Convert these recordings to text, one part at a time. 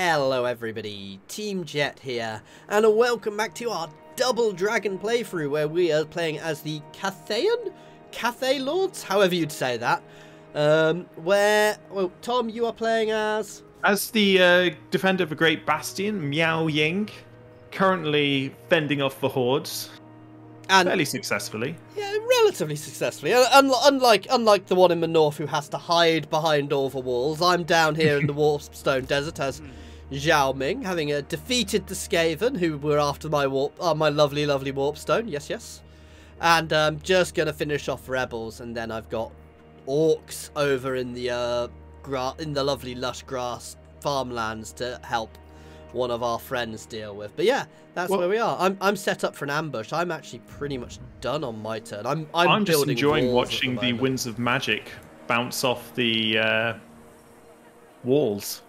Hello everybody, Team Jet here, and welcome back to our Double Dragon playthrough where we are playing as the Cathayan? Cathay Lords? However you'd say that. Well, Tom, you are playing as? As the defender of the Great Bastion, Miao Ying, currently fending off the hordes. And fairly successfully. Yeah, relatively successfully. Unlike the one in the north who has to hide behind all the walls, I'm down here in the Warpstone Desert as Zhao Ming, having defeated the Skaven, who were after my lovely Warpstone. Yes, yes. And I'm just going to finish off Rebels, and then I've got Orcs over in the lovely lush grass farmlands to help one of our friends deal with. But yeah, that's where we are. I'm set up for an ambush. I'm actually pretty much done on my turn. I'm just enjoying watching the winds of magic bounce off the walls.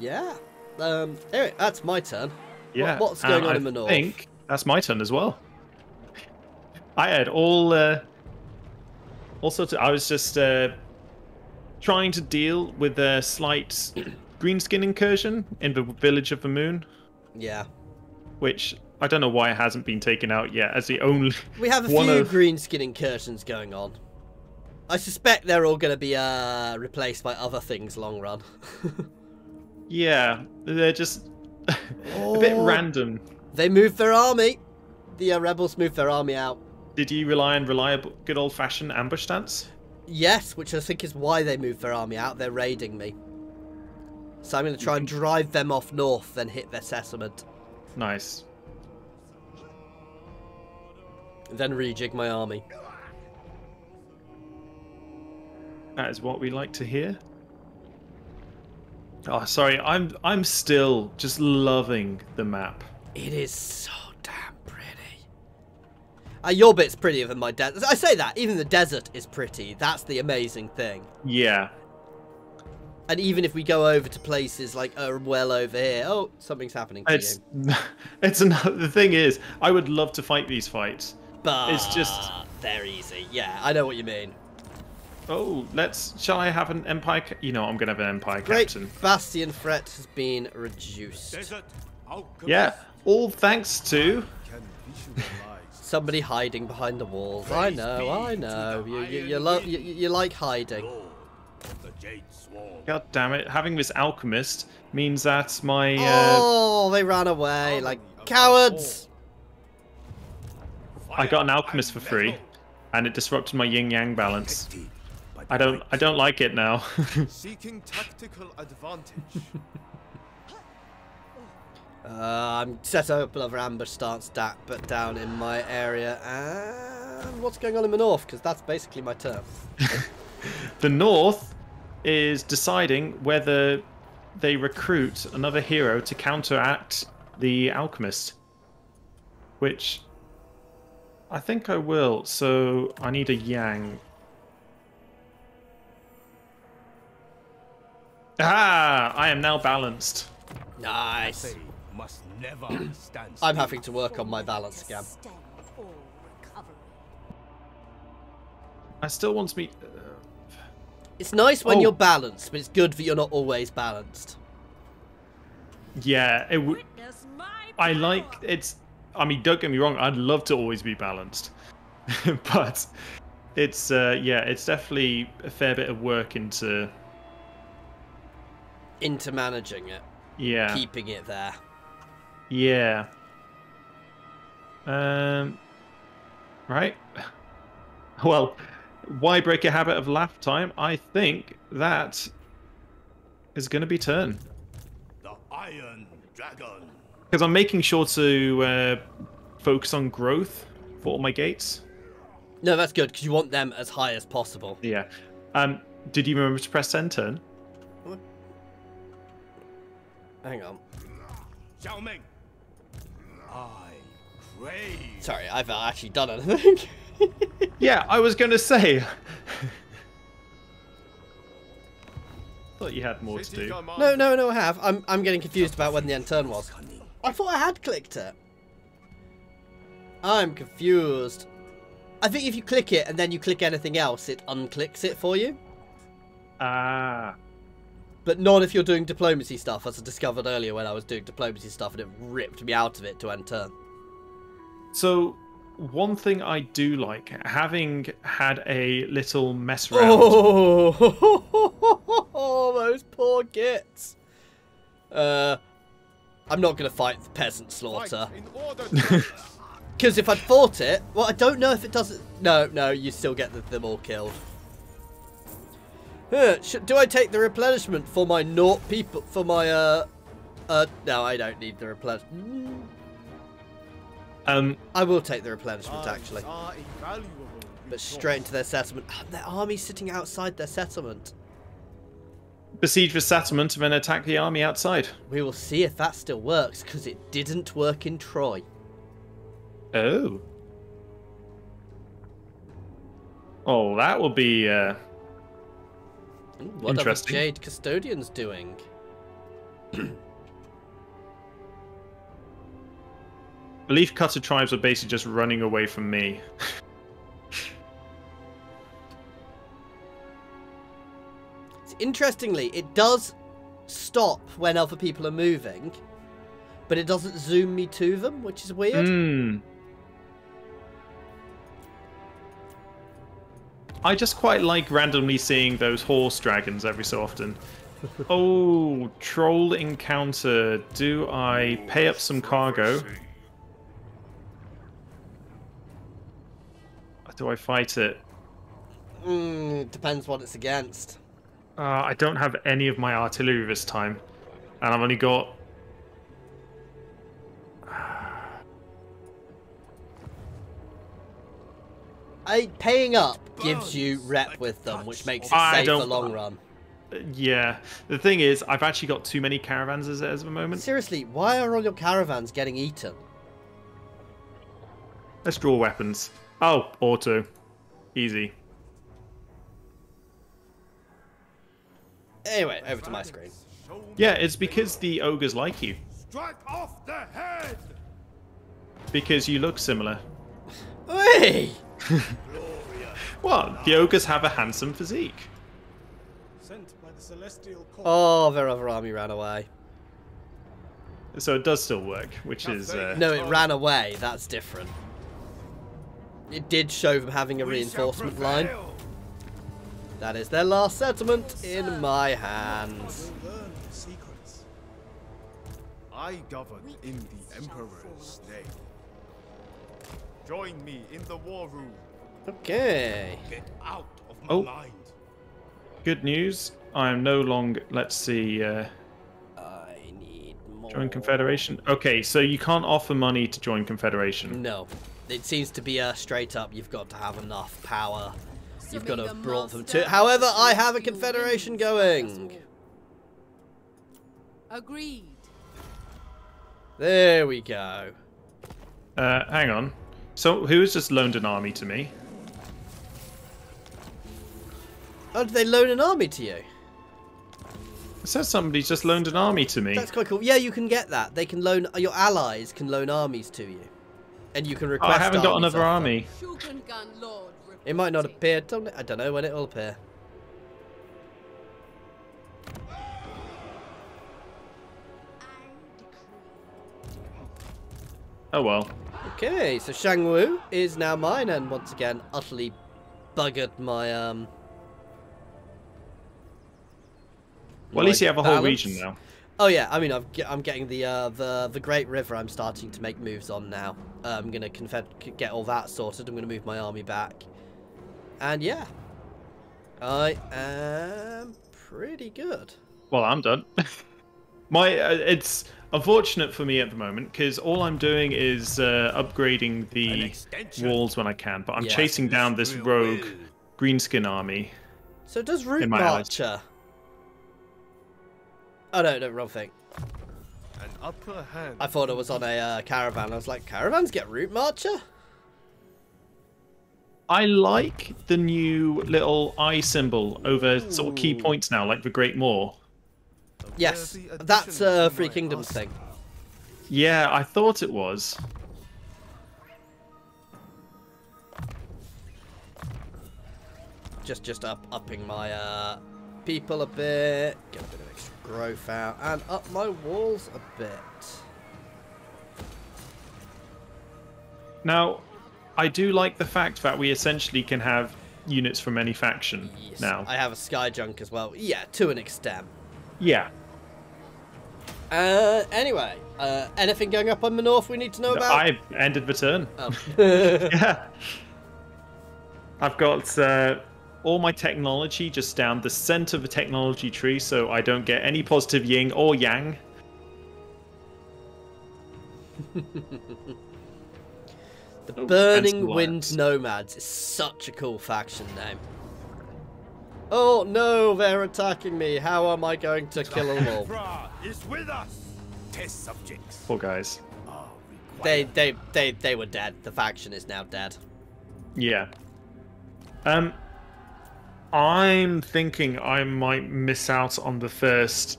Yeah. Anyway, that's my turn. Yeah. What's going on in the north? I think that's my turn as well. I had all sorts of... I was just trying to deal with a slight greenskin incursion in the Village of the Moon. Yeah. Which, I don't know why it hasn't been taken out yet, as the only... We have a few greenskin incursions going on. I suspect they're all going to be replaced by other things long run. Yeah, they're just a bit random. They moved their army. The rebels moved their army out. Did you rely on reliable, good old-fashioned ambush stance? Yes, which I think is why they moved their army out. They're raiding me. So I'm going to try and drive them off north, then hit their settlement. Nice. Then rejig my army. That is what we like to hear. Oh, sorry. I'm still just loving the map. It is so damn pretty. Your bit's prettier than my desert. I say that. Even the desert is pretty. That's the amazing thing. Yeah. And even if we go over to places like well over here, oh, something's happening to you. It's another, the thing is, I would love to fight these fights. But it's just... they're easy. Yeah, I know what you mean. Oh, let's... Shall I have an Empire... You know, I'm going to have an Empire Captain. Great Bastion threat has been reduced. Yeah, all thanks to... Somebody hiding behind the walls. Praise I know. You like hiding. God damn it! Having this alchemist means that my oh, they ran away like cowards. I got an alchemist for free, and it disrupted my yin yang balance. I don't like it now. Seeking tactical advantage. I'm set up another ambush stance stack, but down in my area. And what's going on in the north? Because that's basically my turn. The north is deciding whether they recruit another hero to counteract the alchemist, which I think I will. So I need a yang. Ah, I am now balanced. Nice. I'm having to work on my balance again. I still want to meet... It's nice when you're balanced, but it's good that you're not always balanced. Yeah, I like it's. I mean, don't get me wrong. I'd love to always be balanced, but it's yeah, it's definitely a fair bit of work into managing it. Yeah, keeping it there. Yeah. Right. Well. Why break a habit of laugh time? I think that is going to be turn. The Iron Dragon. Because I'm making sure to focus on growth for all my gates. No, that's good, because you want them as high as possible. Yeah. Did you remember to press send turn? What? Hang on. Zhao Ming. I crave. Sorry, I've actually done anything. Yeah, I was going to say. Thought you had more to do. No, no, no, I have. I'm getting confused about when the end turn was. I thought I had clicked it. I'm confused. I think if you click it and then you click anything else, it unclicks it for you. Ah. But not if you're doing diplomacy stuff, as I discovered earlier when I was doing diplomacy stuff, and it ripped me out of it to end turn. So, one thing I do like, having had a little mess round... Oh, those poor gits! I'm not going to fight the peasant slaughter. Because if I'd fought it... Well, I don't know if it doesn't... No, no, you still get them all killed. Do I take the replenishment for my naught people? For my, no, I don't need the replenishment. I will take the replenishment, actually. But straight into their settlement. Their army's sitting outside their settlement. Besiege the settlement and then attack the army outside. We will see if that still works, because it didn't work in Troy. Oh. Oh, that will be, Ooh, what are the Jade Custodians doing? Leaf Cutter tribes are basically just running away from me. Interestingly, it does stop when other people are moving, but it doesn't zoom me to them, which is weird. I just quite like randomly seeing those horse dragons every so often. Oh, troll encounter. Do I pay up some cargo? Or do I fight it? Depends what it's against. I don't have any of my artillery this time. And I've only got... Paying up gives you rep with them, which makes it safe for the long run. Yeah. The thing is, I've actually got too many caravans as of the moment. Seriously, why are all your caravans getting eaten? Let's draw weapons. Oh, auto. Easy. Anyway, over to my screen. Yeah, it's because the ogres like you. Strike off the head! Because you look similar. Hey! What? The ogres have a handsome physique. Sent by the Celestial Court. Oh, their other army ran away. So it does still work, which is... No, it ran away. That's different. It did show them having a reinforcement line. That is their last settlement in my hands. I govern in the Emperor's name. Join me in the war room. Okay. Get out of my mind. Good news. I am no longer... Let's see. I need more. Join Confederation. Okay, so you can't offer money to join Confederation. No. It seems to be a straight up, you've got to have enough power. You've got to have brought them to... However, I have a Confederation going. Agreed. There we go. Hang on. So, who has just loaned an army to me? Oh, did they loan an army to you? It says somebody's just loaned an army to me. That's quite cool. Yeah, you can get that. They can loan... Your allies can loan armies to you. And you can request I haven't got another army. It might not appear. I don't know when it will appear. Oh, well. Okay, so Shangwu is now mine, and once again, utterly buggered my, Well, at least you have a whole region now. Oh, yeah, I mean, I'm getting the Great River I'm starting to make moves on now. I'm going to get all that sorted. I'm going to move my army back. And, yeah. I am pretty good. Well, I'm done. It's... Unfortunate for me at the moment, because all I'm doing is upgrading the walls when I can, but I'm chasing down this rogue greenskin army. So does Root Archer. Oh no, wrong thing. An upper hand. I thought it was on a caravan. I was like, caravans get Root Marcher? I like the new little eye symbol over sort of key points now, like the Great Moor. Yes, that's a Free Kingdoms thing. Yeah, I thought it was. Just upping my people a bit, get a bit of extra growth out, and up my walls a bit. Now, I do like the fact that we essentially can have units from any faction now. I have a Sky Junk as well. Yeah, to an extent. Yeah. Anyway, anything going up on the north we need to know about? I ended the turn. Oh. Yeah. I've got all my technology just down the center of the technology tree, so I don't get any positive yin or yang. The Burning Wind Nomads is such a cool faction name. Oh no, they're attacking me. How am I going to kill them all? Test subjects. Poor guys. They were dead. The faction is now dead. Yeah. I'm thinking I might miss out on the first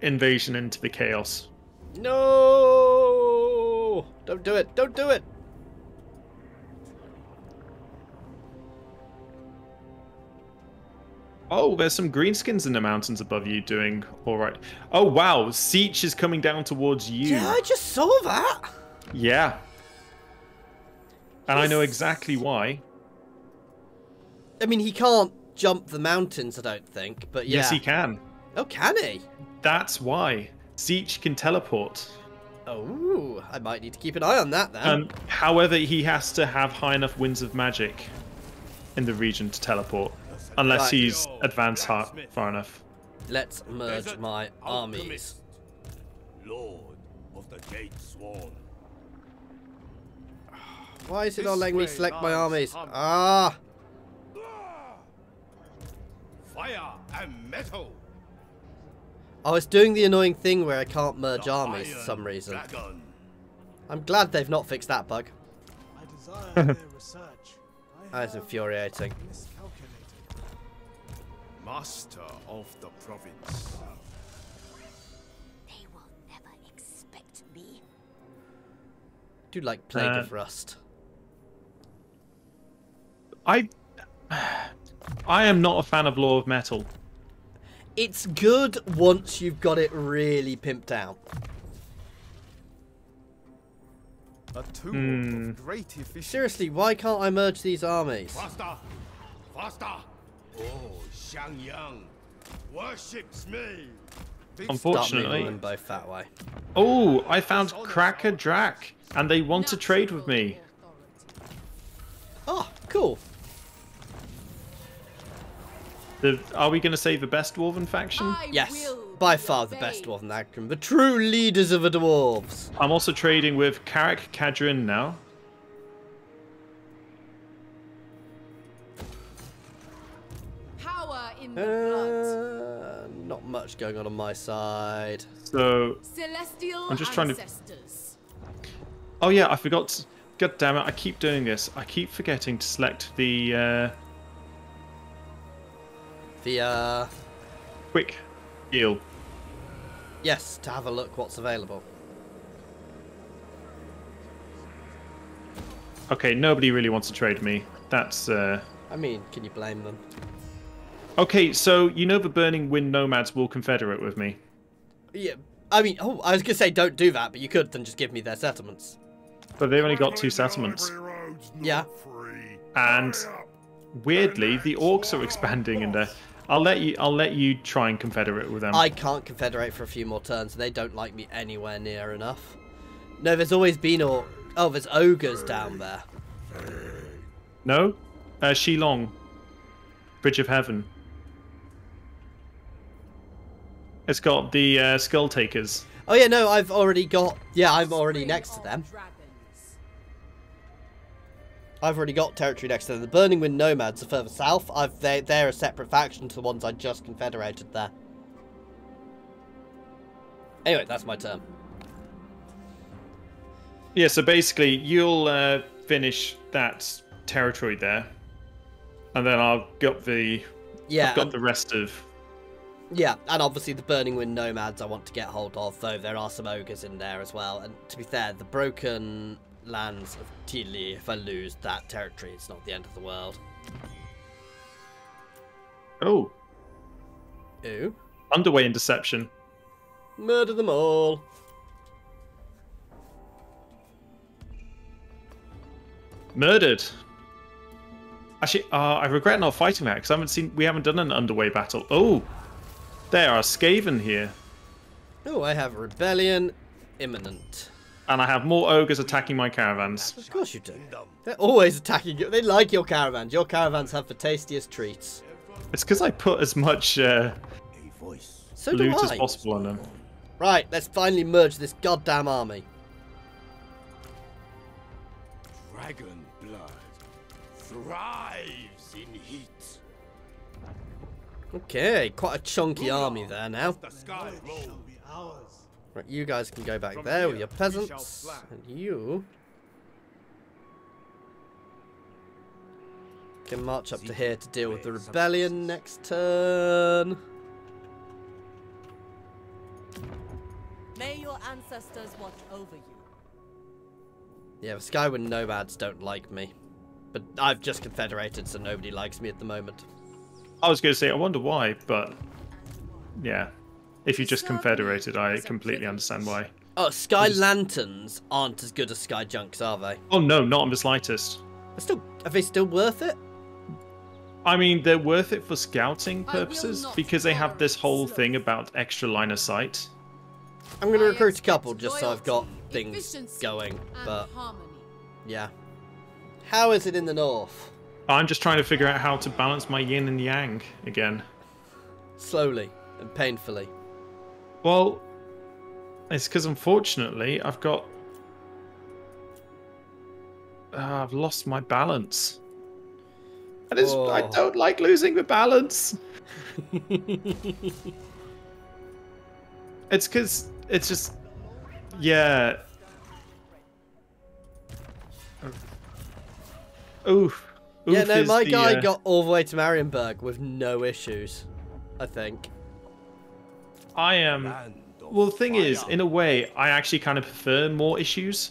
invasion into the chaos. No! Don't do it! Don't do it! Oh, there's some greenskins in the mountains above you doing all right. Oh, wow. Siech is coming down towards you. Yeah, I just saw that. Yeah. And yes. I know exactly why. I mean, he can't jump the mountains, I don't think, but yeah. Yes, he can. Oh, can he? That's why. Siech can teleport. Oh, I might need to keep an eye on that then. However, he has to have high enough winds of magic in the region to teleport. Unless right. He's advanced far enough. Let's merge my armies. Lord of the Jade Swan. Why is it not letting me select my armies? Ah! Fire and metal. I was doing the annoying thing where I can't merge armies for some reason. Dragon. I'm glad they've not fixed that bug. I desire their research. That is infuriating. Master of the province. They will never expect me. I do like Plague of Rust. I am not a fan of Law of Metal. It's good once you've got it really pimped out. A tool of great efficiency. Seriously, why can't I merge these armies? Faster! Faster! Oh, Shang Yang worships me. Unfortunately, them both that way. Oh, I found Crack-a-Drak, and they want to trade with me. Oh, cool. Are we going to say the best dwarven faction? Yes, by far the best dwarven faction. The true leaders of the dwarves. I'm also trading with Karak Kadrin now. Not much going on my side. So Celestial I'm just ancestors. Trying to. Oh yeah, I forgot. God damn it! I keep doing this. I keep forgetting to select the. Quick deal. Yes, to have a look what's available. Okay, nobody really wants to trade me. That's. I mean, can you blame them? Okay, so you know the Burning Wind Nomads will confederate with me. Yeah, I mean, oh, I was going to say don't do that, but you could then just give me their settlements. But they've only got two settlements. Yeah. And weirdly, the orcs are expanding in there. I'll let you try and confederate with them. I can't confederate for a few more turns. They don't like me anywhere near enough. No, there's always been orcs. Oh, there's ogres down there. No, Shilong, Bridge of Heaven. It's got the Skull Takers. Oh yeah, no, I've already got... Yeah, I'm already next to them. I've already got territory next to them. The Burning Wind Nomads are further south. They're a separate faction to the ones I just confederated there. Anyway, that's my turn. Yeah, so basically, you'll finish that territory there. And then I've got the... Yeah, I've got the rest of... Yeah, and obviously the Burning Wind Nomads I want to get hold of, though there are some ogres in there as well. And to be fair, the broken lands of Tili, if I lose that territory, it's not the end of the world. Oh. Ew. Underway in deception. Murder them all. Murdered. Actually, I regret not fighting that because we haven't done an underway battle. Oh, there are Skaven here. Oh, I have rebellion imminent. And I have more ogres attacking my caravans. Of course you do. They're always attacking you. They like your caravans. Your caravans have the tastiest treats. It's because I put as much loot as possible on them. Right, let's finally merge this goddamn army. Dragon blood thrives in heat. Okay, quite a chunky army there now. The sky shall be ours. Right, you guys can go back there with your peasants, and you can march up to here to deal with the rebellion next turn. May your ancestors watch over you. Yeah, the Skywin Nomads don't like me, but I've just confederated, so nobody likes me at the moment. I was going to say, I wonder why, but yeah. If you just confederated, I completely understand why. Oh, Sky Lanterns aren't as good as Sky Junks, are they? Oh no, not in the slightest. Are they still worth it? I mean, they're worth it for scouting purposes because they have this whole thing about extra line of sight. I'm going to recruit a couple just so I've got things going, but yeah. How is it in the north? I'm just trying to figure out how to balance my yin and yang again. Slowly and painfully. Well, it's because unfortunately I've got I've lost my balance, and I don't like losing the balance. It's because it's just yeah. Oof. Yeah, no, my guy got all the way to Marienburg with no issues, I think. I am. Well, the thing is, in a way, I actually kind of prefer more issues.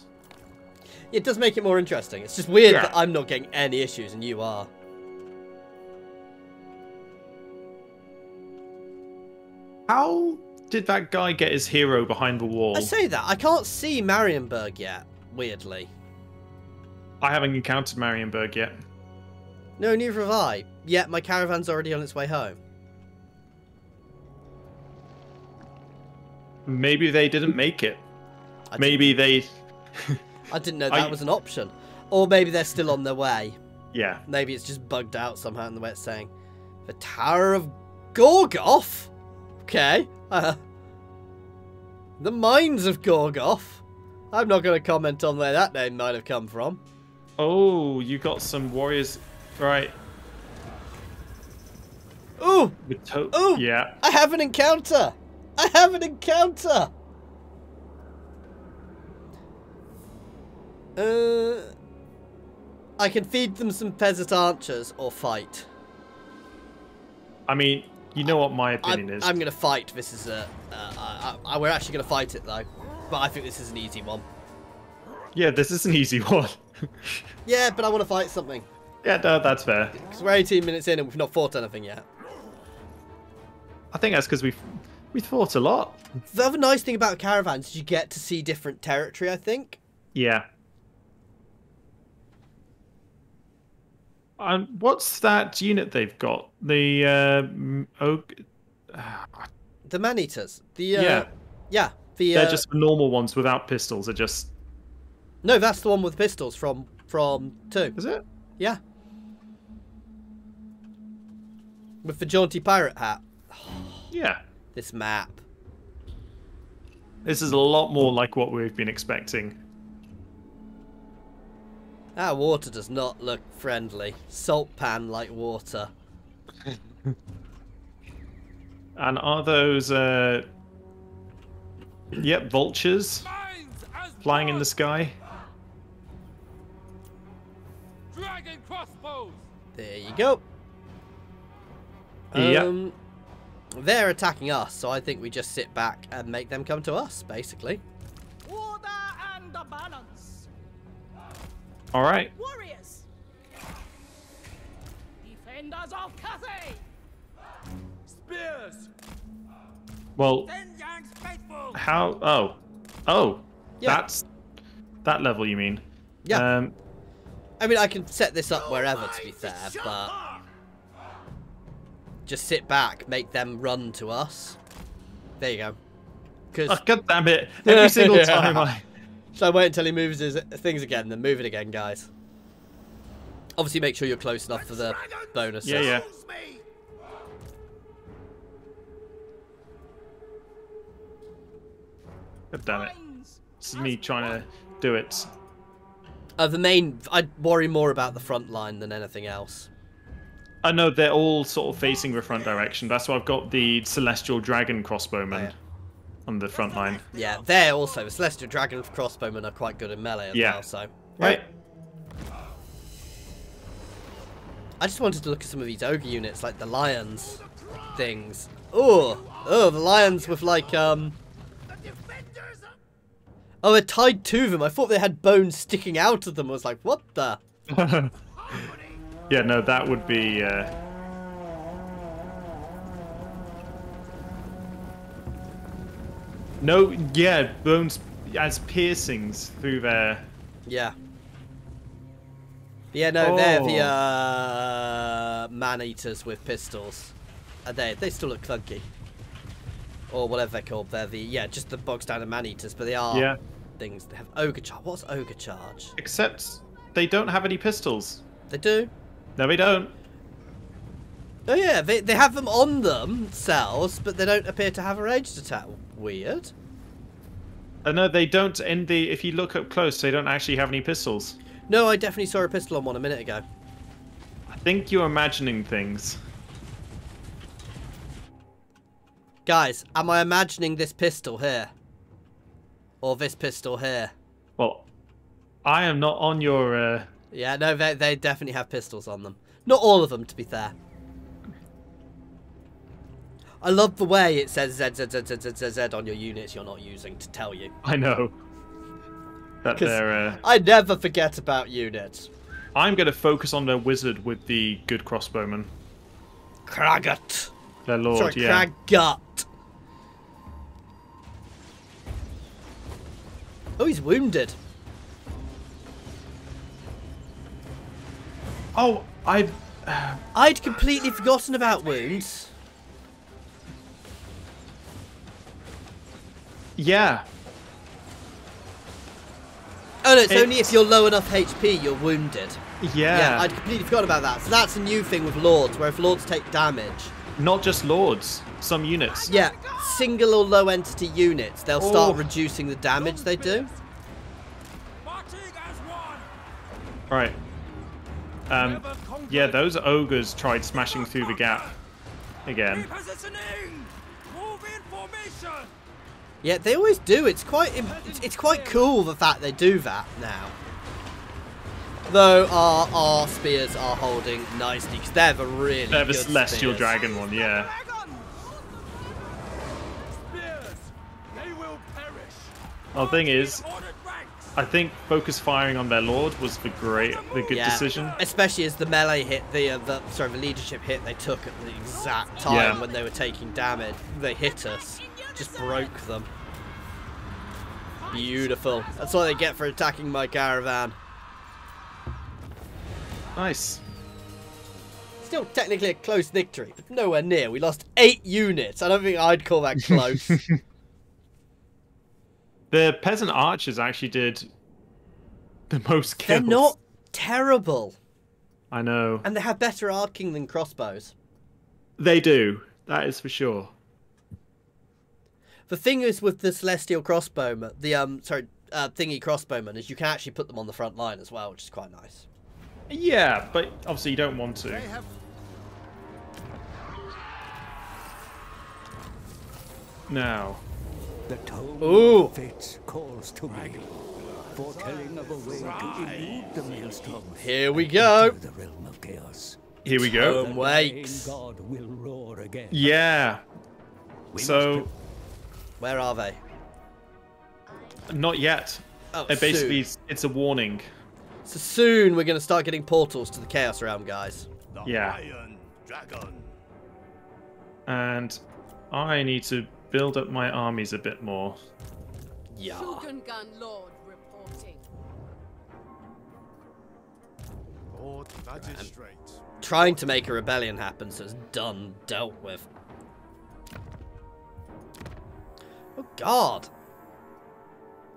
It does make it more interesting. It's just weird that I'm not getting any issues and you are. How did that guy get his hero behind the wall? I say that. I can't see Marienburg yet, weirdly. I haven't encountered Marienburg yet. No, neither have I. Yet my caravan's already on its way home. Maybe they didn't make it. I didn't know that was an option. Or maybe they're still on their way. Yeah. Maybe it's just bugged out somehow in the way it's saying. The Tower of Gorgoth? Okay. The Mines of Gorgoth? I'm not going to comment on where that name might have come from. Oh, you got some warriors. Right. Ooh! Ooh! Yeah. I have an encounter! I have an encounter! I can feed them some peasant archers or fight. I mean, you know what my opinion is. I'm going to fight. This is a... we're actually going to fight it, though. But I think this is an easy one. Yeah, this is an easy one. Yeah, but I want to fight something. Yeah, no, that's fair. Because we're 18 minutes in and we've not fought anything yet. I think that's because we fought a lot. The other nice thing about caravans is you get to see different territory, I think. Yeah. What's that unit they've got? The the man-eaters. The yeah. They're just the normal ones without pistols. They're just. No, that's the one with pistols from 2. Is it? Yeah. With the jaunty pirate hat. Yeah. This map. This is a lot more like what we've been expecting. That water does not look friendly. Salt pan like water. And are those yep, vultures flying in the sky? Dragon crossbows. There you go. Yep. They're attacking us, so I think we just sit back and make them come to us, basically. Order and the balance. All right. Warriors. Defenders of Cathay. spears. Well, how? Oh, yeah. That's that level. You mean? Yeah. I mean, I can set this up wherever, to be fair, but just sit back, make them run to us. There you go. Oh, God damn it! Every single time I. So I wait until he moves his things again, then move it again, guys. Obviously, make sure you're close enough for the bonus. Yeah, yeah. God damn it! This is me trying to do it. The main, I'd worry more about the front line than anything else. I know they're all sort of facing the front direction. That's why I've got the Celestial Dragon crossbowmen on the front line. Yeah, they're also the Celestial Dragon crossbowmen are quite good in melee as well. So right. I just wanted to look at some of these ogre units, like the lions things. Oh, the lions with like Oh, they're tied to them. I thought they had bones sticking out of them. I was like, what the? Yeah, no, that would be. No, yeah, bones as piercings through their. Yeah. Yeah, no, they're the man-eaters with pistols. And they still look clunky. Or whatever they're called. They're the, yeah, just the bog standard man-eaters, but they are things that have ogre charge. What's ogre charge? Except they don't have any pistols. They do. No, they don't. Oh, yeah, they have them on themselves, but they don't appear to have a ranged attack. Weird. No, they don't in the, if you look up close, they don't actually have any pistols. No, I definitely saw a pistol on one a minute ago. I think you're imagining things. Guys, am I imagining this pistol here? Or this pistol here? Well, I am not on your... Yeah, no, they definitely have pistols on them. Not all of them, to be fair. I love the way it says ZZZZZZ on your units you're not using to tell you. I know. That I never forget about units. I'm going to focus on their wizard with the good crossbowman. Kragut. Their lord, sorry, yeah. Kragut. Oh, he's wounded. Oh, I'd completely forgotten about wounds. Yeah. Oh no, it's only if you're low enough HP you're wounded. Yeah. Yeah, I'd completely forgot about that. So that's a new thing with lords, where if lords take damage. Not just lords, some units. Yeah, single or low entity units, they'll start reducing the damage they do. Alright. Yeah, those ogres tried smashing through the gap again. Yeah, they always do. It's quite cool the fact they do that now. Though our spears are holding nicely because they're the really they're the good Celestial spears. Dragon one, yeah. Our thing is, I think focus firing on their lord was the good decision. Especially as the melee hit, the leadership hit they took at the exact time when they were taking damage. They hit us. Just broke them. Beautiful. That's what they get for attacking my caravan. Nice. Still technically a close victory, but nowhere near. We lost 8 units. I don't think I'd call that close. The peasant archers actually did the most kills. They're not terrible. I know. And they have better arcing than crossbows. They do. That is for sure. The thing is with the Celestial Crossbowman, Thingy Crossbowman, is you can actually put them on the front line as well, which is quite nice. Yeah, but obviously you don't want to. Now. The toll fate calls to me, foretelling of a way to elude the maelstrom. Here we go. The realm of chaos. Here we go. Wakes. God will roar again. Yeah. So. Where are they? Not yet. Oh, basically, it's a warning. So soon we're going to start getting portals to the Chaos Realm, guys. The Iron Dragon. and I need to build up my armies a bit more. Yeah. Shogungan Lord reporting. Lord Magistrate. I'm trying to make a rebellion happen, so it's done, dealt with. Oh God.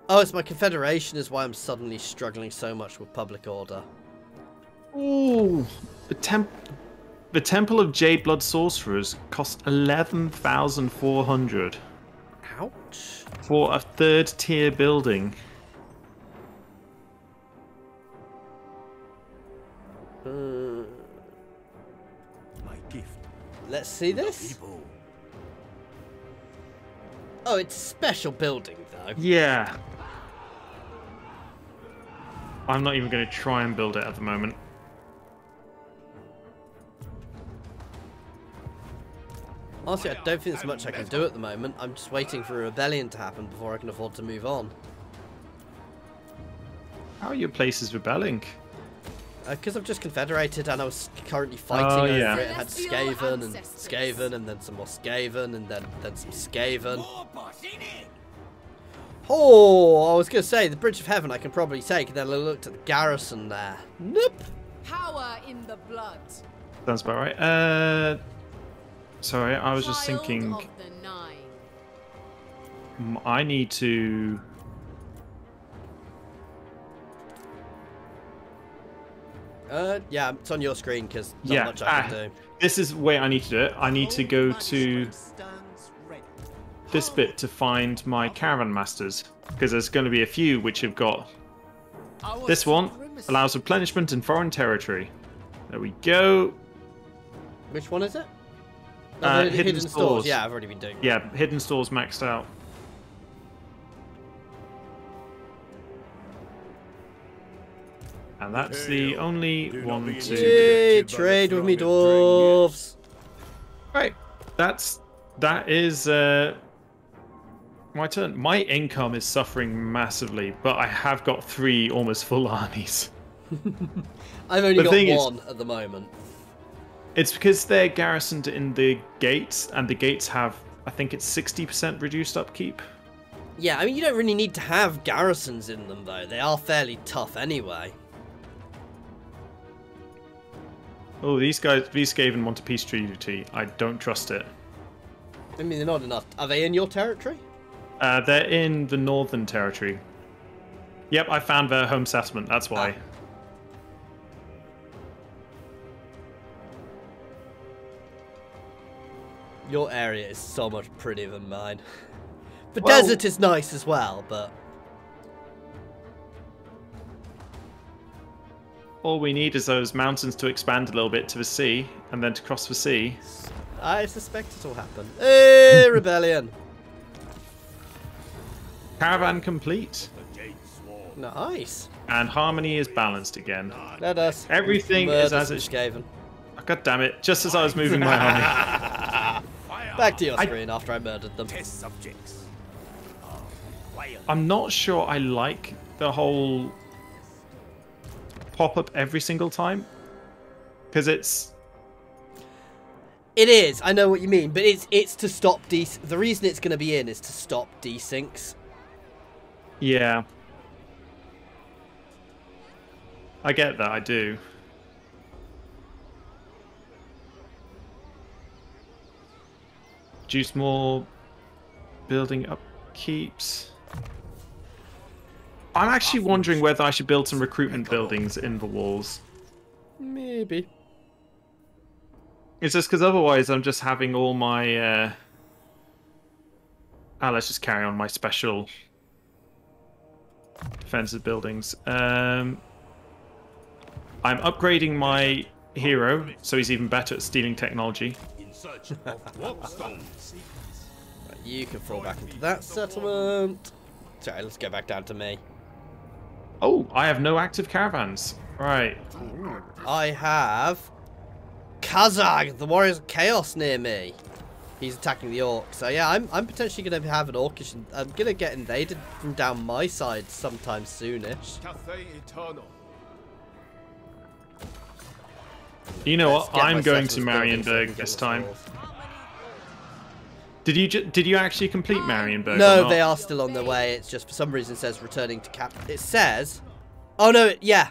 Oh, it's my confederation is why I'm suddenly struggling so much with public order. Ooh, the Temple of Jade Blood Sorcerers costs 11,400. Ouch. For a third tier building. My gift. Let's see this. Oh, it's a special building though. Yeah. I'm not even going to try and build it at the moment. Honestly, I don't think there's much I can do at the moment. I'm just waiting for a rebellion to happen before I can afford to move on. How are your places rebelling? Because I've just confederated and I was currently fighting over it. I had Skaven and Skaven and then some more Skaven and then some Skaven. Oh, I was going to say, the Bridge of Heaven I can probably take. And then I looked at the garrison there. Nope. Power in the blood. Sounds about right. Sorry, I was just thinking. I need to. Yeah, it's on your screen because not much I can do. This is the way I need to do it. I need to go to this bit to find my caravan masters because there's going to be a few which have got. This one allows replenishment in foreign territory. There we go. Which one is it? Hidden stores. Yeah, I've already been doing that. Yeah, hidden stores maxed out. And that's the only one to do it. Trade with me, dwarves. Right, that is my turn. My income is suffering massively, but I have got three almost full armies. I've only got one at the moment. It's because they're garrisoned in the gates, and the gates have, I think it's 60% reduced upkeep. Yeah, I mean, you don't really need to have garrisons in them, though. They are fairly tough anyway. Oh, these Skaven want a peace treaty. I don't trust it. I mean, they're not enough. Are they in your territory? They're in the northern territory. Yep, I found their home settlement, that's why. Your area is so much prettier than mine. The desert is nice as well, but... All we need is those mountains to expand a little bit to the sea, and then to cross the sea. I suspect it'll happen. Hey, rebellion! Caravan complete. Nice. And harmony is balanced again. Let us. Everything is as it's... Skaven. Oh, God damn it, just as I was moving my army. Back to your screen after I murdered them. Test subjects. I'm not sure I like the whole pop-up every single time. Because it's... It is, I know what you mean, but it's to stop desyncs. The reason it's going to be in is to stop desyncs. Yeah. I get that, I do. Produce more building upkeeps. I'm actually wondering whether I should build some recruitment buildings in the walls. Maybe. It's just because otherwise I'm just having all my... Ah, let's just carry on my special defensive buildings. I'm upgrading my hero, so he's even better at stealing technology. You can fall back into that settlement. Sorry, let's go back down to me. Oh, I have no active caravans. Right. I have Kazag, the Warriors of Chaos, near me. He's attacking the orcs. So yeah, I'm potentially going to have an orcish. I'm going to get invaded from down my side sometime soonish. You know what? I'm going to Marienburg this time. Did you actually complete Marienburg? No, they are still on their way. It's just for some reason it says returning to cap. It says, oh no, yeah,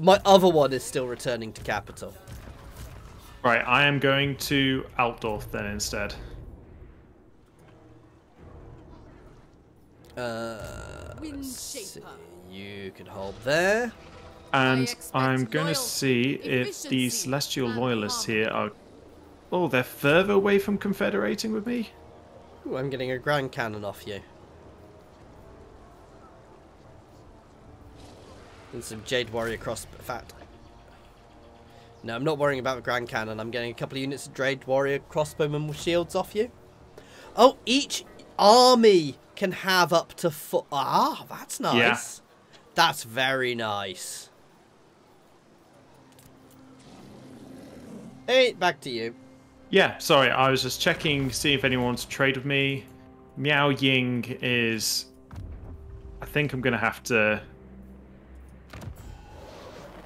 my other one is still returning to capital. Right, I am going to Altdorf then instead. See. You can hold there. And I'm going to see if the Celestial Loyalists here are... Oh, they're further away from confederating with me? Ooh, I'm getting a Grand Cannon off you. And some Jade Warrior crossbow. Fat. No, I'm not worrying about the Grand Cannon. I'm getting a couple of units of Jade Warrior crossbowmen with shields off you. Oh, each army can have up to four. Ah, that's nice. Yeah. That's very nice. Hey, back to you. Yeah, sorry, I was just checking, see if anyone wants to trade with me. Miao Ying is... I think I'm going to have to...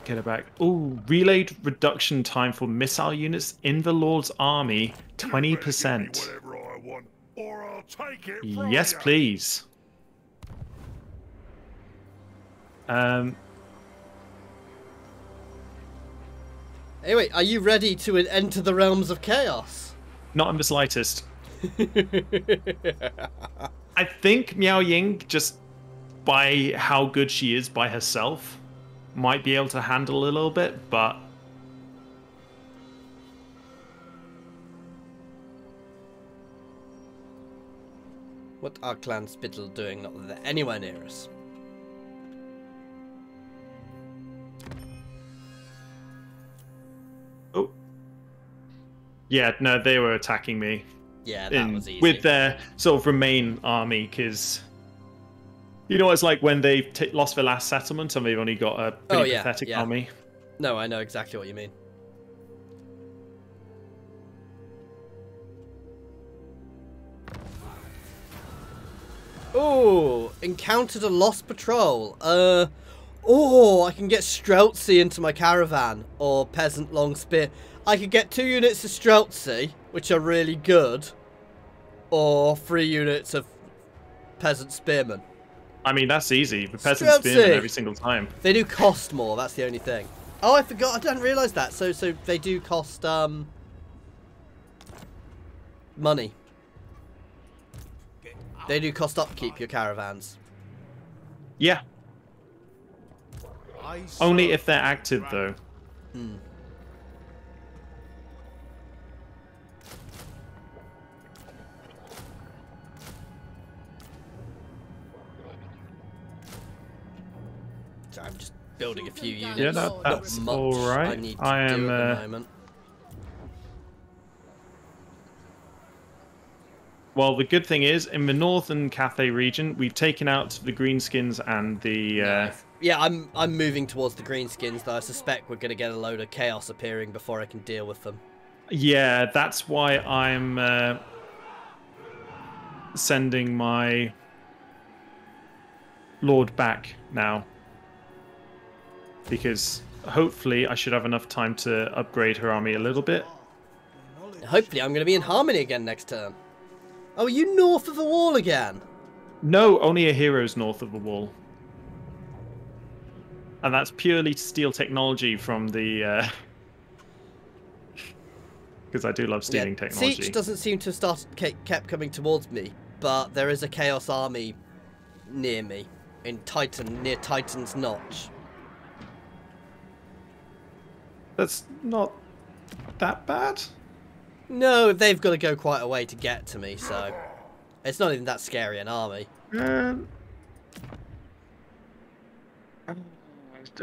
get her back. Ooh, relayed reduction time for missile units in the Lord's army, 20%. I want, or I'll take it from yes, you. Please. Anyway, are you ready to enter the realms of chaos? Not in the slightest. I think Miao Ying, just by how good she is by herself, might be able to handle a little bit, but... What are Clan Spittle doing? Not that they're anywhere near us. Oh. Yeah, no, they were attacking me. Yeah, that was easy. With their sort of Remain army, because... You know, it's like when they lost their last settlement and they've only got a pretty pathetic army. No, I know exactly what you mean. Oh, encountered a lost patrol. Oh, I can get Streltsy into my caravan or Peasant Long Spear. I could get 2 units of Streltsy, which are really good, or 3 units of Peasant Spearmen. I mean, that's easy. The peasants spearmen every single time. They do cost more. That's the only thing. Oh, I forgot. I didn't realise that. So they do cost money. They do cost upkeep your caravans. Yeah. Only if they're active, though. Hmm. I'm just building a few units. Yeah, that's not much. All right. I need to do at the moment. Well, the good thing is, in the northern Cathay region, we've taken out the greenskins and the. Yeah, I'm moving towards the greenskins, though I suspect we're going to get a load of chaos appearing before I can deal with them. Yeah, that's why I'm sending my lord back now. Because hopefully I should have enough time to upgrade her army a little bit. Hopefully I'm going to be in Harmony again next turn. Oh, are you north of the wall again? No, only a hero's north of the wall. And that's purely to steal technology from the... Because I do love stealing technology. Siech doesn't seem to have kept coming towards me, but there is a Chaos Army near me, in near Titan's Notch. That's not that bad. No, they've got to go quite a way to get to me, so it's not even that scary an army.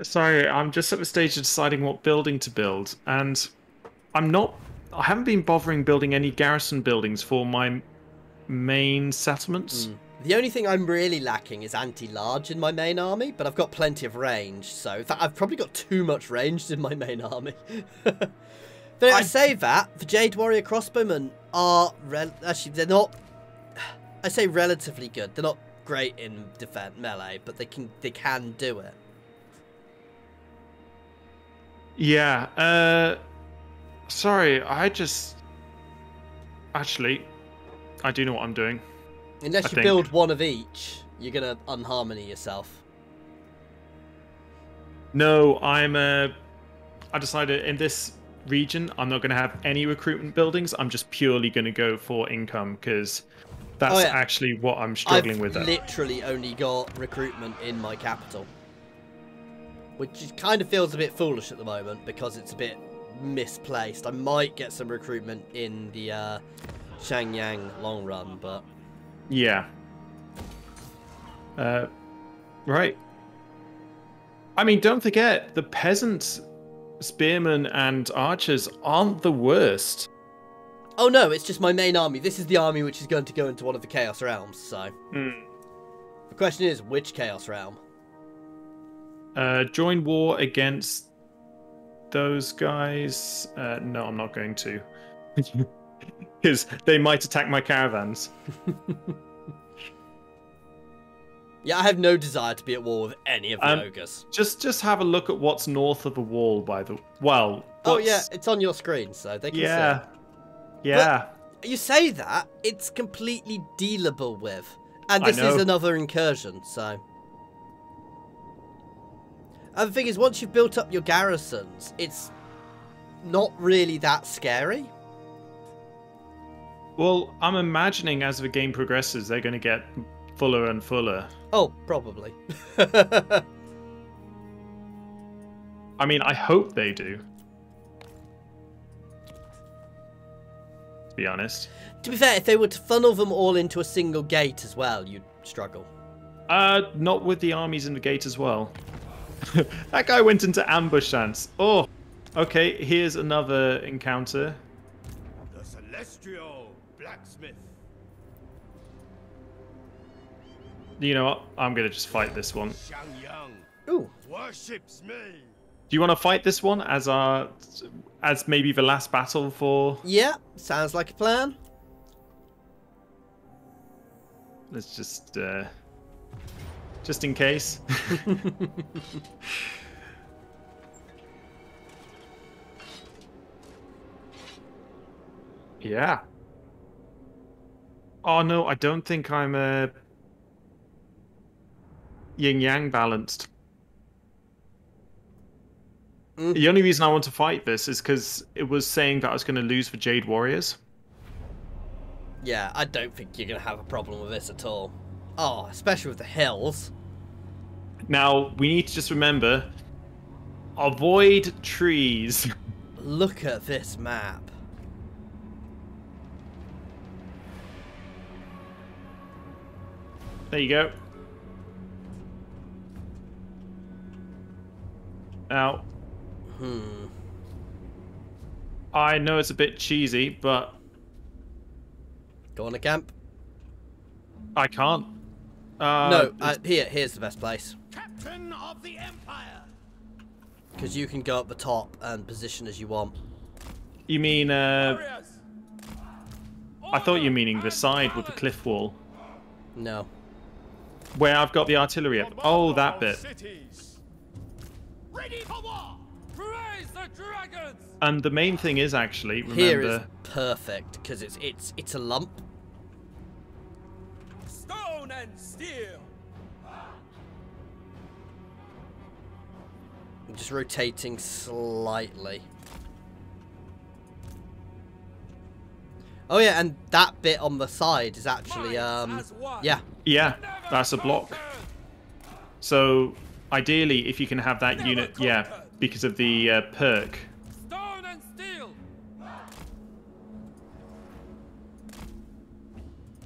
Sorry, I'm just at the stage of deciding what building to build, and I haven't been bothering building any garrison buildings for my main settlements. The only thing I'm really lacking is anti-large in my main army, but I've got plenty of range, so in fact, I've probably got too much range in my main army. But I say that, the Jade Warrior crossbowmen are... Actually, they're not... I say relatively good. They're not great in defense melee, but they can do it. Yeah, sorry, I just... Actually... I do know what I'm doing. Unless you build one of each, you're going to unharmony yourself. No, I decided in this region, I'm not going to have any recruitment buildings. I'm just purely going to go for income, because that's actually what I'm struggling with. I've literally only got recruitment in my capital, which kind of feels a bit foolish at the moment because it's a bit misplaced. I might get some recruitment in the Shangyang long run, but... Yeah. Right. I mean, don't forget, the peasants, spearmen, and archers aren't the worst. Oh no, it's just my main army. This is the army which is going to go into one of the Chaos Realms, so... Mm. The question is, which Chaos Realm? Join war against those guys... no, I'm not going to. Because they might attack my caravans. Yeah, I have no desire to be at war with any of the ogres. Just have a look at what's north of the wall by the... Well, oh yeah, it's on your screen, so they can see. Yeah. But you say that, it's completely dealable with. And this is another incursion, so... And the thing is, once you've built up your garrisons, it's not really that scary. Well, I'm imagining as the game progresses, they're going to get fuller and fuller. Oh, probably. I mean, I hope they do. To be honest. To be fair, if they were to funnel them all into a single gate as well, you'd struggle. Not with the armies in the gate as well. That guy went into ambush dance. Oh, okay, here's another encounter. The Celestial Blacksmith. You know what? I'm going to just fight this one. Ooh. Worships me. Do you want to fight this one as our, as maybe the last battle for... Yeah, sounds like a plan. Let's just in case. Yeah. Oh no, I don't think I'm yin-yang balanced. Mm. The only reason I want to fight this is because it was saying that I was going to lose for Jade Warriors. Yeah, I don't think you're going to have a problem with this at all. Oh, especially with the hills. Now, we need to just remember, avoid trees. Look at this map. There you go. Now, I know it's a bit cheesy, but... Go on a camp. I can't. No, here's the best place. Captain of the Empire. Because you can go up the top and position as you want. You mean? I thought you were meaning the side with the cliff wall. No. Where I've got the artillery up. Oh, that bit. Ready for war. Praise the dragons. And the main thing is actually remember. Here is perfect because it's a lump. Stone and steel. I'm just rotating slightly. Oh yeah, and that bit on the side is actually yeah, that's a block. So ideally, if you can have that unit, yeah, because of the perk. Stone and steel.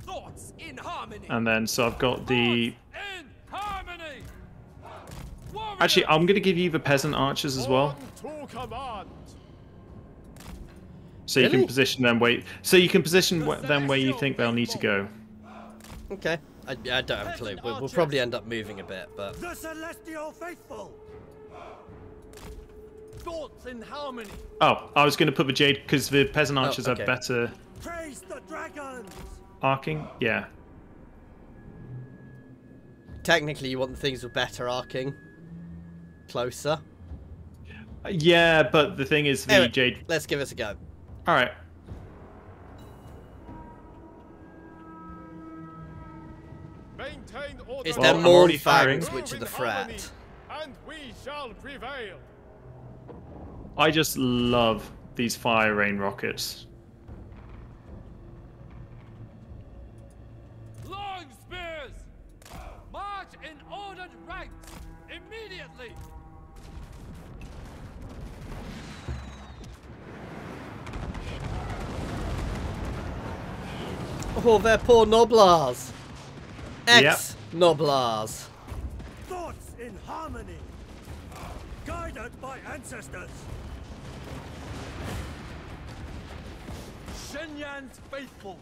Thoughts in harmony. And then, so I've got the... Actually, I'm going to give you the peasant archers as well. So you can position them where... So you can position them where you think they'll need to go. Okay. I don't have a clue. We'll probably end up moving a bit, but... The Celestial faithful. Thoughts in harmony. Oh, I was going to put the Jade, because the peasant archers have better... Praise the dragons. Arcing? Yeah. Technically, you want the things with better arcing. Closer. Yeah, but the thing is, the anyway, Jade... Let's give this a go. All right. It's well, the more fangs which are the threat. And we shall prevail. I just love these fire rain rockets. Long spears! March in ordered ranks immediately! Oh, they're poor Noblars. Ex-Noblars. Yep. Thoughts in harmony. Guided by ancestors. Shenyan's faithful.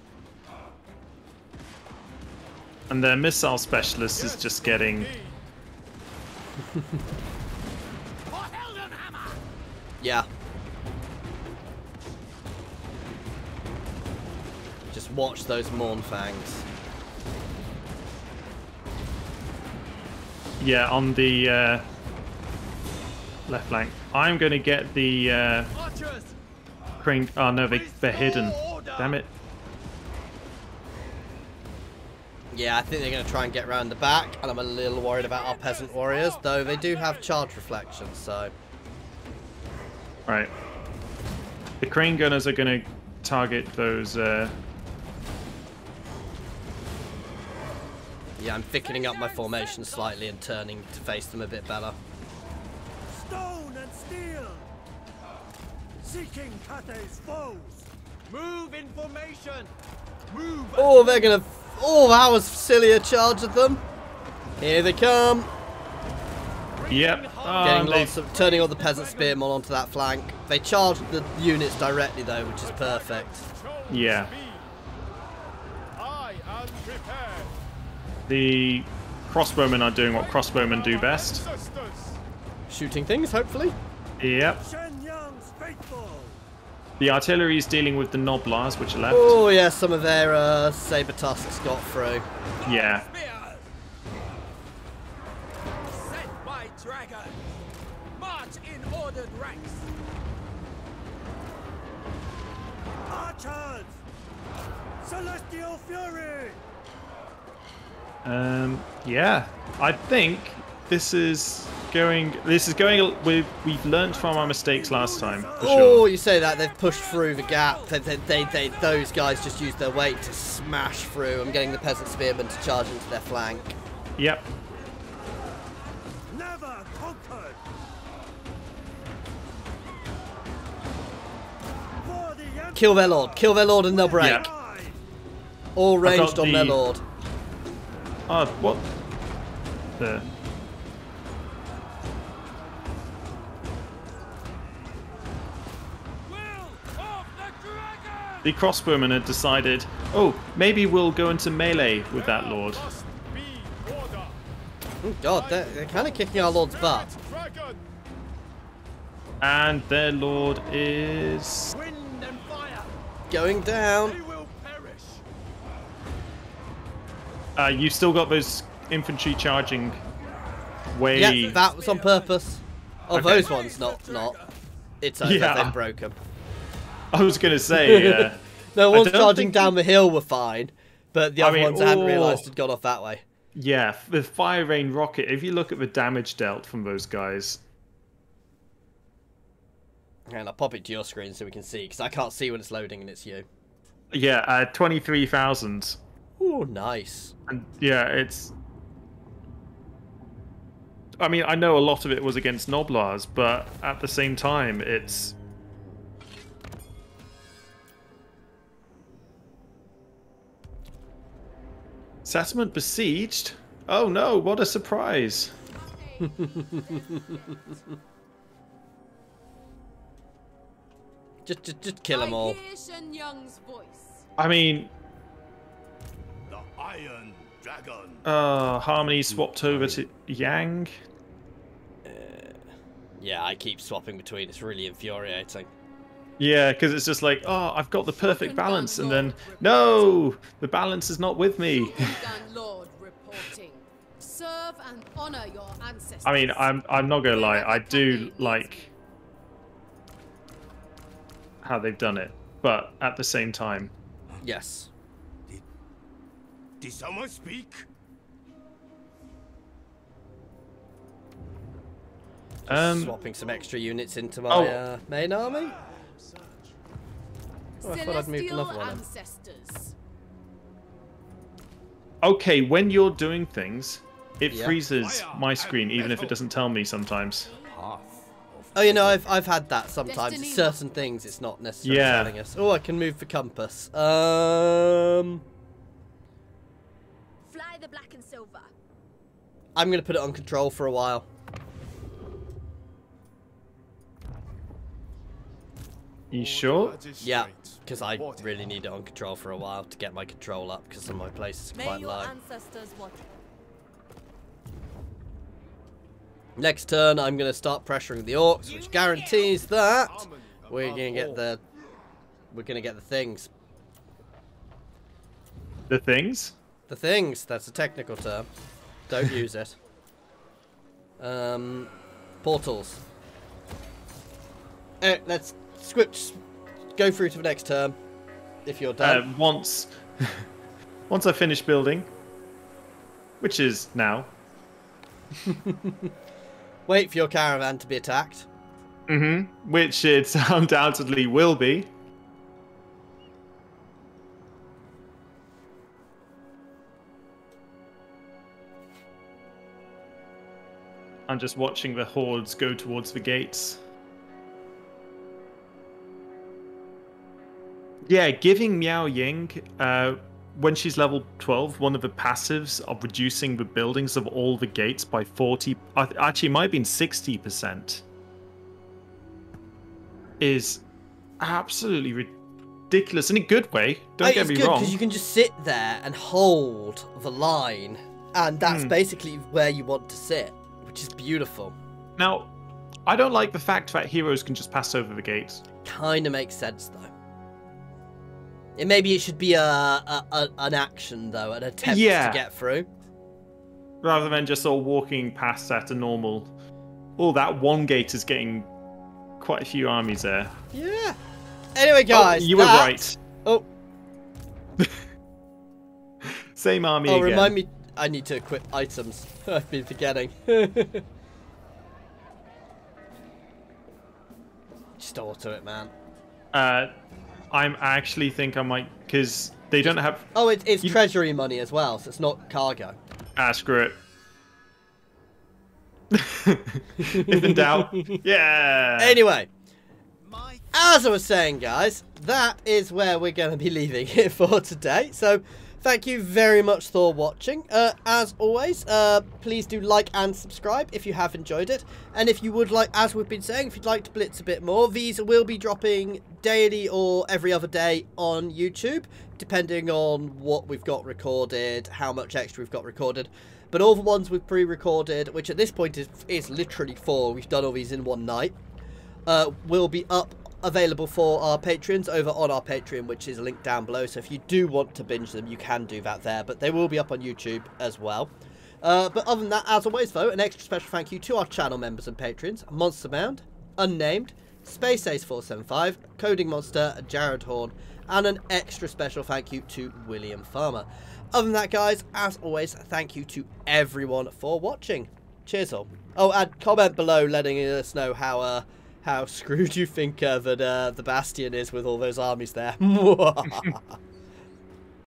And their missile specialist is just getting... yeah. Just watch those Mornfangs. Yeah, on the left flank. I'm going to get the crane. Oh no, they're hidden. Damn it. Yeah, I think they're going to try and get round the back, and I'm a little worried about our peasant warriors, though they do have charge reflection, so... Alright. The crane gunners are going to target those... Yeah, I'm thickening up my formation slightly and turning to face them a bit better. Stone and steel! Seeking Cathay's foes! Move in formation! Move! Oh, they're going to... Oh, that was silly a charge at them. Here they come. Yep. Getting lots of, turning all the peasant spearmen onto that flank. They charged the units directly though, which is perfect. Yeah. The crossbowmen are doing what crossbowmen do best. Shooting things, hopefully. Yep. The artillery is dealing with the Noblars, which are left. Oh, yeah, some of their saber tusks got through. Yeah. Set by dragon. March in ordered ranks. Archers! Celestial fury! Yeah. I think this is... We've learned from our mistakes last time. For sure. You say that they've pushed through the gap. Those guys just used their weight to smash through. I'm getting the peasant spearmen to charge into their flank. Yep. Never conquered. Kill their lord. Kill their lord, and they'll break. Yep. All ranged on their lord. Oh, what? The. The crossbowmen had decided, oh, maybe we'll go into melee with that lord. Oh god, they're kind of kicking our lord's butt. And their lord is... going down. You've still got those infantry charging way... Yeah, that was on purpose. Oh, okay. Those ones, not. It's over, yeah. They've broken. I was going to say, yeah. No, one's charging down the hill were fine, but the other ones I hadn't realised had gone off that way. Yeah, the fire rain rocket, if you look at the damage dealt from those guys. And I'll pop it to your screen so we can see, because I can't see when it's loading and it's you. Yeah, 23,000. Oh, nice. And yeah, it's... I mean, I know a lot of it was against Noblars, but at the same time, it's... Settlement besieged? Oh no, what a surprise. just kill them all. I mean... The Iron Dragon. Harmony swapped over to Yang. Yeah, I keep swapping between. It's really infuriating. Yeah, because it's just like, oh, I've got the perfect balance, and then, no, the balance is not with me. I mean, I'm not going to lie, I do like how they've done it, but at the same time. Yes. Did someone speak? Swapping some extra units into my main army. Oh, I thought I'd moved another one in. Okay, when you're doing things, it freezes my screen, even if it doesn't tell me sometimes. Oh, you know, I've had that sometimes. Destiny. Certain things it's not necessarily telling us. Oh, I can move the compass. Fly the black and silver. I'm going to put it on control for a while. You sure? Yeah, because I really need it on control for a while to get my control up, because my place is quite low. Next turn, I'm going to start pressuring the orcs, which guarantees that we're going to get the things. The things? The things. That's a technical term. Don't use it. Portals. Let's switch. Go through to the next turn. If you're done. Once I finish building, which is now. Wait for your caravan to be attacked. Mm-hmm. Which it undoubtedly will be. I'm just watching the hordes go towards the gates. Yeah, giving Miao Ying, when she's level 12, one of the passives of reducing the buildings of all the gates by 40... Actually, it might have been 60%. Is absolutely ridiculous in a good way. Don't get me wrong. It's good because you can just sit there and hold the line. And that's basically where you want to sit, which is beautiful. Now, I don't like the fact that heroes can just pass over the gates. Kind of makes sense, though. Maybe it should be an action, though, an attempt to get through. Rather than just sort of walking past at a normal... Oh, that one gate is getting quite a few armies there. Yeah. Anyway, guys, Oh, you were right. Oh. Same army again. Oh, remind me... I need to equip items. I've been forgetting. Just auto it, man. I actually think I might, because they don't have... Oh, it's treasury money as well, so it's not cargo. Ah, screw it. If in doubt. Yeah. Anyway, as I was saying, guys, that is where we're going to be leaving it for today. So, thank you very much for watching. As always, please do like and subscribe if you have enjoyed it. And if you would like, as we've been saying, if you'd like to blitz a bit more, these will be dropping daily or every other day on YouTube, depending on what we've got recorded, how much extra we've got recorded. But all the ones we've pre-recorded, which at this point is literally four, we've done all these in one night, will be up available for our Patreons over on our Patreon, which is linked down below. So if you do want to binge them, you can do that there, but they will be up on YouTube as well. But other than that, as always, though, an extra special thank you to our channel members and Patreons: Monster Mound, Unnamed, Space Ace 475, Coding Monster, and Jared Horn. And an extra special thank you to William Farmer. Other than that, guys, as always, thank you to everyone for watching. Cheers all. Oh, and comment below letting us know how screwed you think that the Bastion is with all those armies there.